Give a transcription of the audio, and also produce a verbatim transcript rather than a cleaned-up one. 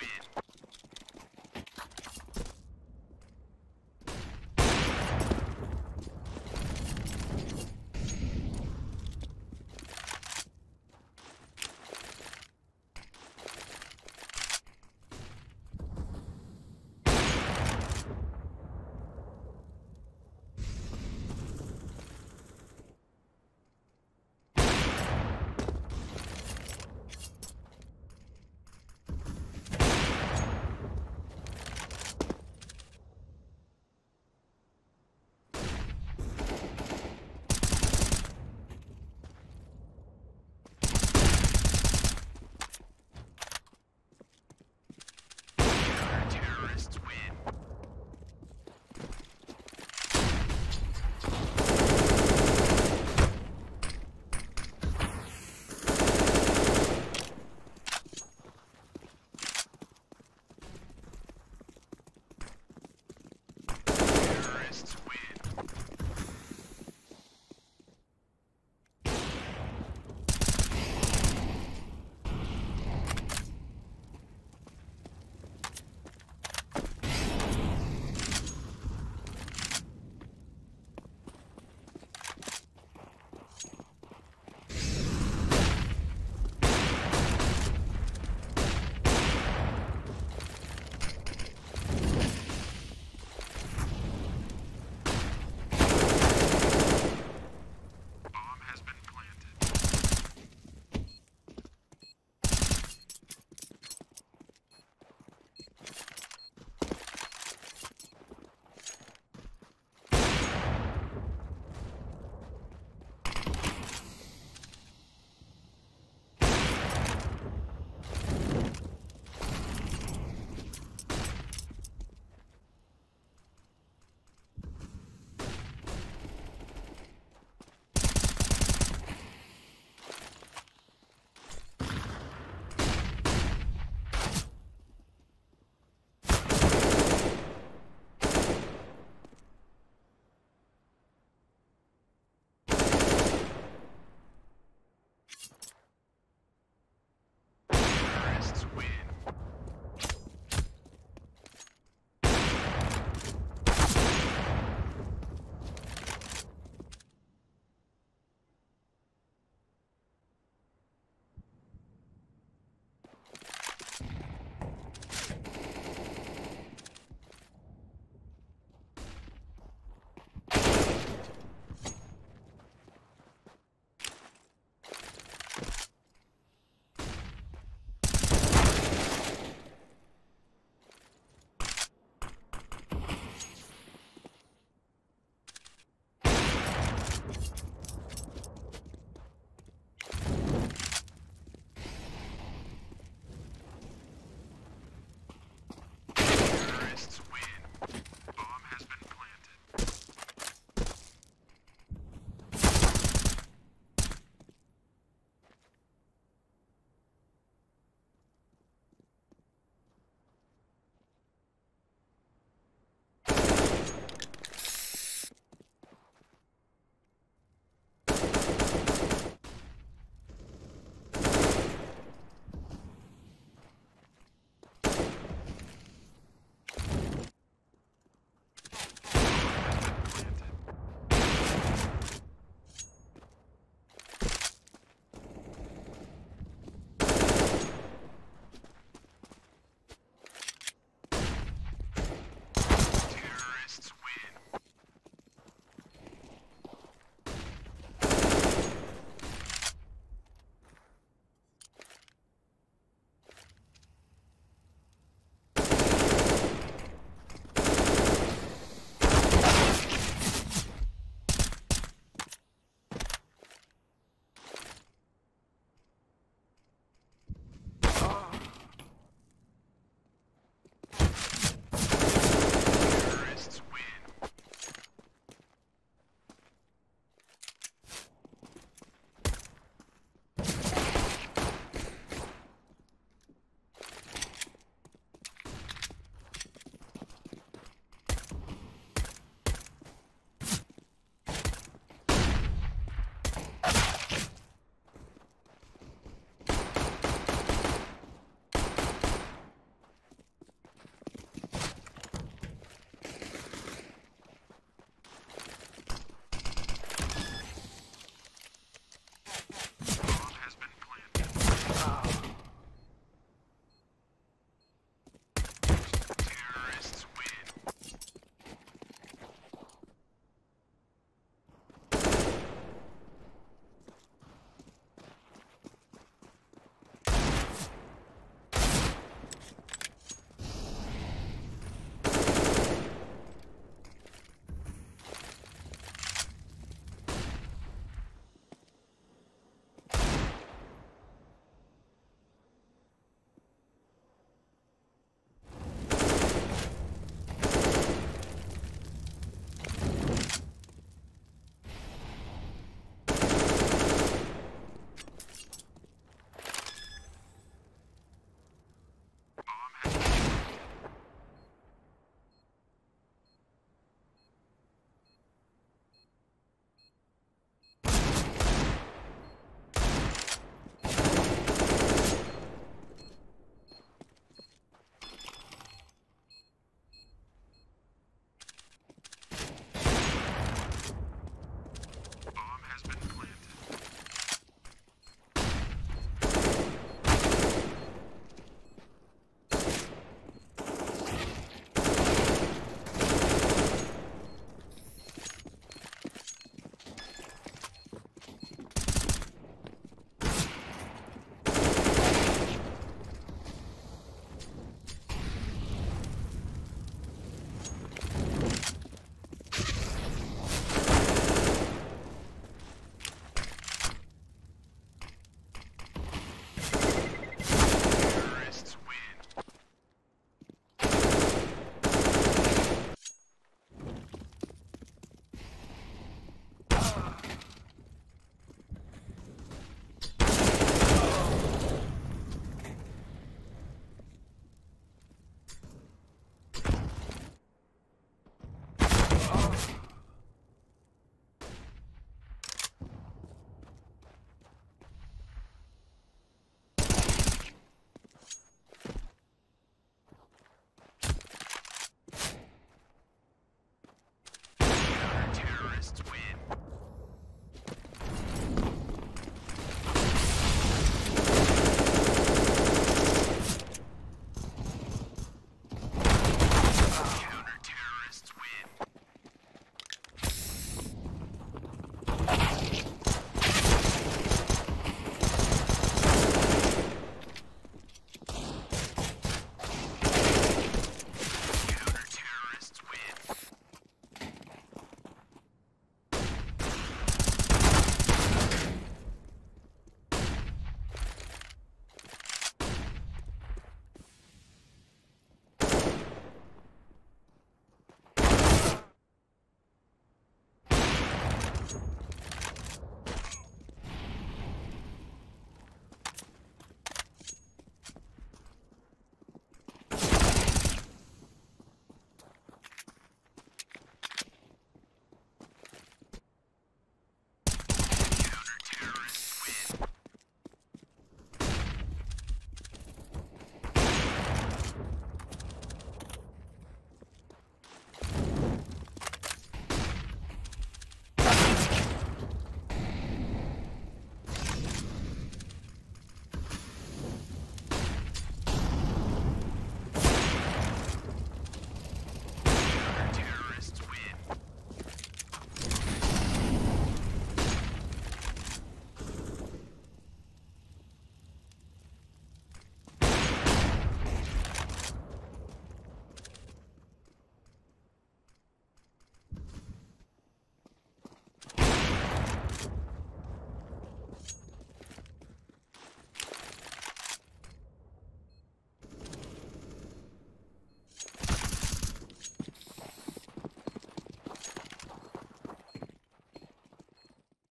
Win.